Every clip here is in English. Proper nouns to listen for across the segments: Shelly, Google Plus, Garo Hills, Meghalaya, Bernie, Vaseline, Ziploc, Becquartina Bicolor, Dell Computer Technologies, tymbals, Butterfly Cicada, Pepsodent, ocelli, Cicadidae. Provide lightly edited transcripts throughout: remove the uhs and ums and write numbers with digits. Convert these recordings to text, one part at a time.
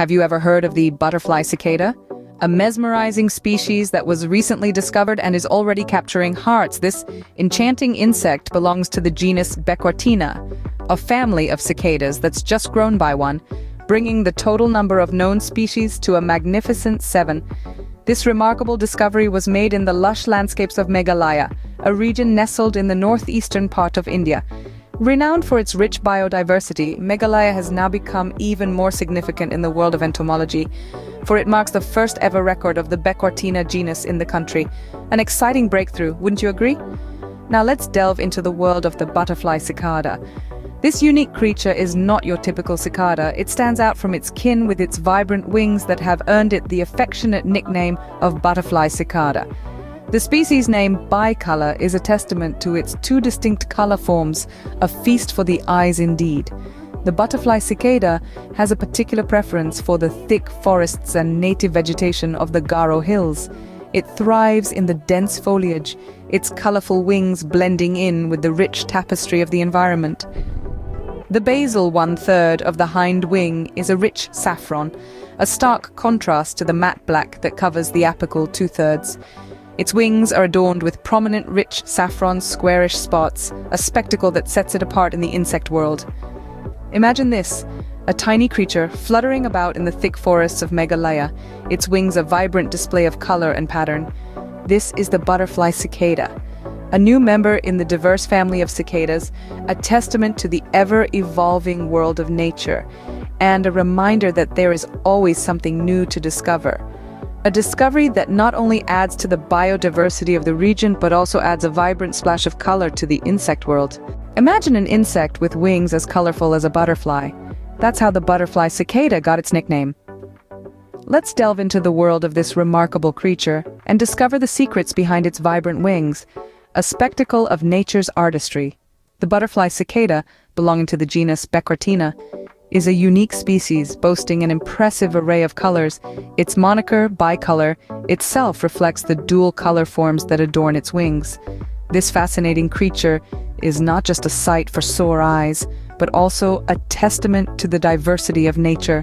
Have you ever heard of the butterfly cicada? A mesmerizing species that was recently discovered and is already capturing hearts. This enchanting insect belongs to the genus Becquartina, a family of cicadas that's just grown by one, bringing the total number of known species to a magnificent 7. This remarkable discovery was made in the lush landscapes of Meghalaya, a region nestled in the northeastern part of India. Renowned for its rich biodiversity, Meghalaya has now become even more significant in the world of entomology, for it marks the first ever record of the Becquartina genus in the country. An exciting breakthrough, wouldn't you agree? Now let's delve into the world of the butterfly cicada. This unique creature is not your typical cicada. It stands out from its kin with its vibrant wings that have earned it the affectionate nickname of butterfly cicada. The species name bicolor is a testament to its two distinct color forms, a feast for the eyes indeed. The butterfly cicada has a particular preference for the thick forests and native vegetation of the Garo Hills. It thrives in the dense foliage, its colorful wings blending in with the rich tapestry of the environment. The basal one-third of the hind wing is a rich saffron, a stark contrast to the matte black that covers the apical two-thirds. Its wings are adorned with prominent, rich saffron squarish spots, a spectacle that sets it apart in the insect world. Imagine this, a tiny creature fluttering about in the thick forests of Meghalaya, its wings a vibrant display of color and pattern. This is the butterfly cicada, a new member in the diverse family of cicadas, a testament to the ever-evolving world of nature, and a reminder that there is always something new to discover. A discovery that not only adds to the biodiversity of the region but also adds a vibrant splash of color to the insect world. Imagine an insect with wings as colorful as a butterfly. That's how the butterfly cicada got its nickname. Let's delve into the world of this remarkable creature and discover the secrets behind its vibrant wings, a spectacle of nature's artistry. The butterfly cicada, belonging to the genus Becquartina, is a unique species boasting an impressive array of colors. Its moniker, bicolor, itself reflects the dual color forms that adorn its wings. This fascinating creature is not just a sight for sore eyes, but also a testament to the diversity of nature.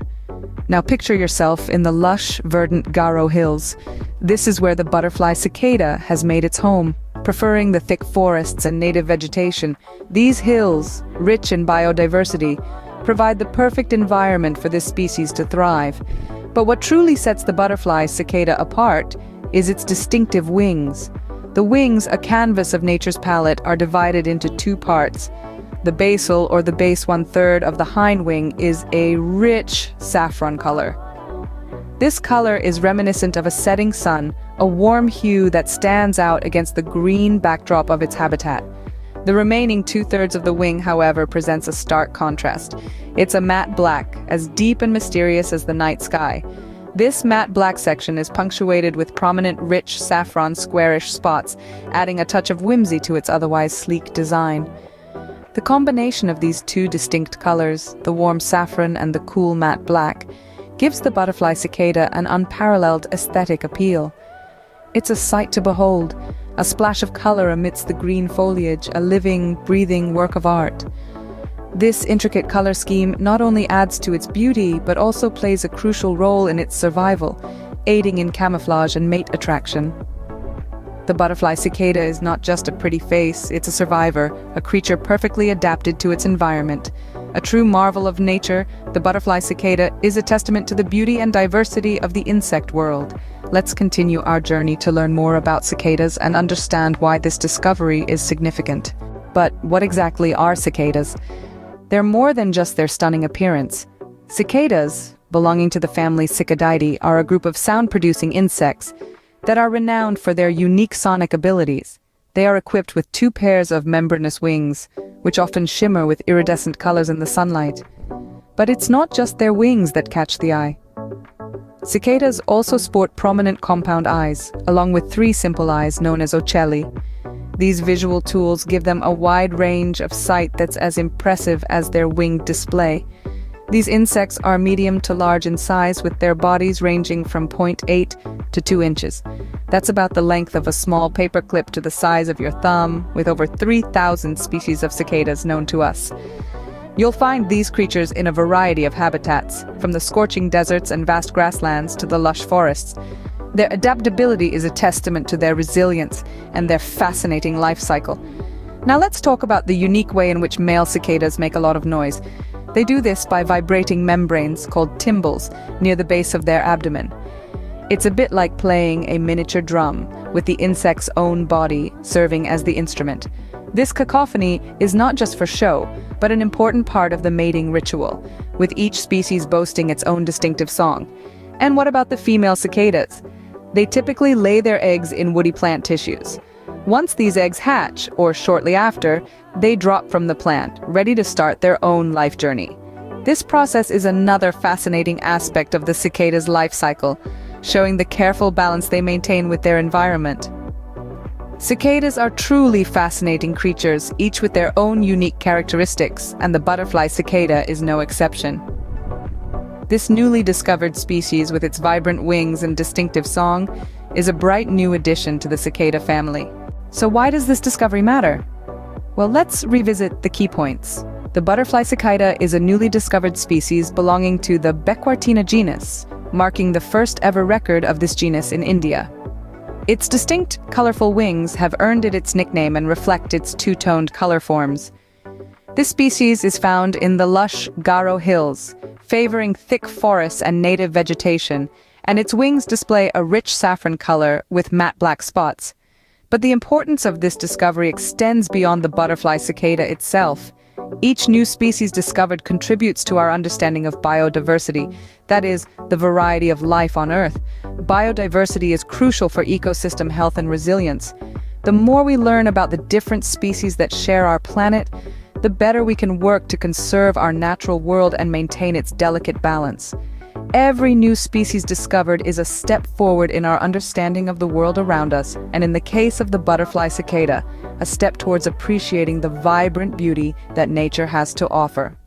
Now picture yourself in the lush, verdant Garo Hills. This is where the butterfly cicada has made its home. Preferring the thick forests and native vegetation, these hills, rich in biodiversity, provide the perfect environment for this species to thrive. But what truly sets the butterfly cicada apart is its distinctive wings. The wings, a canvas of nature's palette, are divided into two parts. The basal, or the base one-third of the hind wing, is a rich saffron color. This color is reminiscent of a setting sun, a warm hue that stands out against the green backdrop of its habitat. The remaining two-thirds of the wing, however, presents a stark contrast. It's a matte black, as deep and mysterious as the night sky. This matte black section is punctuated with prominent, rich, saffron, squarish spots, adding a touch of whimsy to its otherwise sleek design. The combination of these two distinct colors, the warm saffron and the cool matte black, gives the butterfly cicada an unparalleled aesthetic appeal. It's a sight to behold, a splash of color amidst the green foliage, a living, breathing work of art. This intricate color scheme not only adds to its beauty, but also plays a crucial role in its survival, aiding in camouflage and mate attraction. The butterfly cicada is not just a pretty face, it's a survivor, a creature perfectly adapted to its environment. A true marvel of nature, the butterfly cicada is a testament to the beauty and diversity of the insect world. Let's continue our journey to learn more about cicadas and understand why this discovery is significant. But what exactly are cicadas? They're more than just their stunning appearance. Cicadas, belonging to the family Cicadidae, are a group of sound-producing insects that are renowned for their unique sonic abilities. They are equipped with two pairs of membranous wings, which often shimmer with iridescent colors in the sunlight. But it's not just their wings that catch the eye. Cicadas also sport prominent compound eyes, along with three simple eyes known as ocelli. These visual tools give them a wide range of sight that's as impressive as their winged display. These insects are medium to large in size, with their bodies ranging from 0.8 to 2 inches. That's about the length of a small paperclip to the size of your thumb, with over 3,000 species of cicadas known to us. You'll find these creatures in a variety of habitats, from the scorching deserts and vast grasslands to the lush forests. Their adaptability is a testament to their resilience and their fascinating life cycle. Now let's talk about the unique way in which male cicadas make a lot of noise. They do this by vibrating membranes called tymbals near the base of their abdomen. It's a bit like playing a miniature drum, with the insect's own body serving as the instrument. This cacophony is not just for show, but an important part of the mating ritual, with each species boasting its own distinctive song. And what about the female cicadas? They typically lay their eggs in woody plant tissues. Once these eggs hatch, or shortly after, they drop from the plant, ready to start their own life journey. This process is another fascinating aspect of the cicada's life cycle, showing the careful balance they maintain with their environment. Cicadas are truly fascinating creatures, each with their own unique characteristics, and the butterfly cicada is no exception. This newly discovered species, with its vibrant wings and distinctive song, is a bright new addition to the cicada family. So why does this discovery matter? Well, let's revisit the key points. The butterfly cicada is a newly discovered species belonging to the Becquartina genus, marking the first ever record of this genus in India. Its distinct, colorful wings have earned it its nickname and reflect its two-toned color forms. This species is found in the lush Garo Hills, favoring thick forests and native vegetation, and its wings display a rich saffron color with matte black spots. But the importance of this discovery extends beyond the butterfly cicada itself. Each new species discovered contributes to our understanding of biodiversity, that is, the variety of life on Earth. Biodiversity is crucial for ecosystem health and resilience. The more we learn about the different species that share our planet, the better we can work to conserve our natural world and maintain its delicate balance. Every new species discovered is a step forward in our understanding of the world around us, and in the case of the butterfly cicada, a step towards appreciating the vibrant beauty that nature has to offer.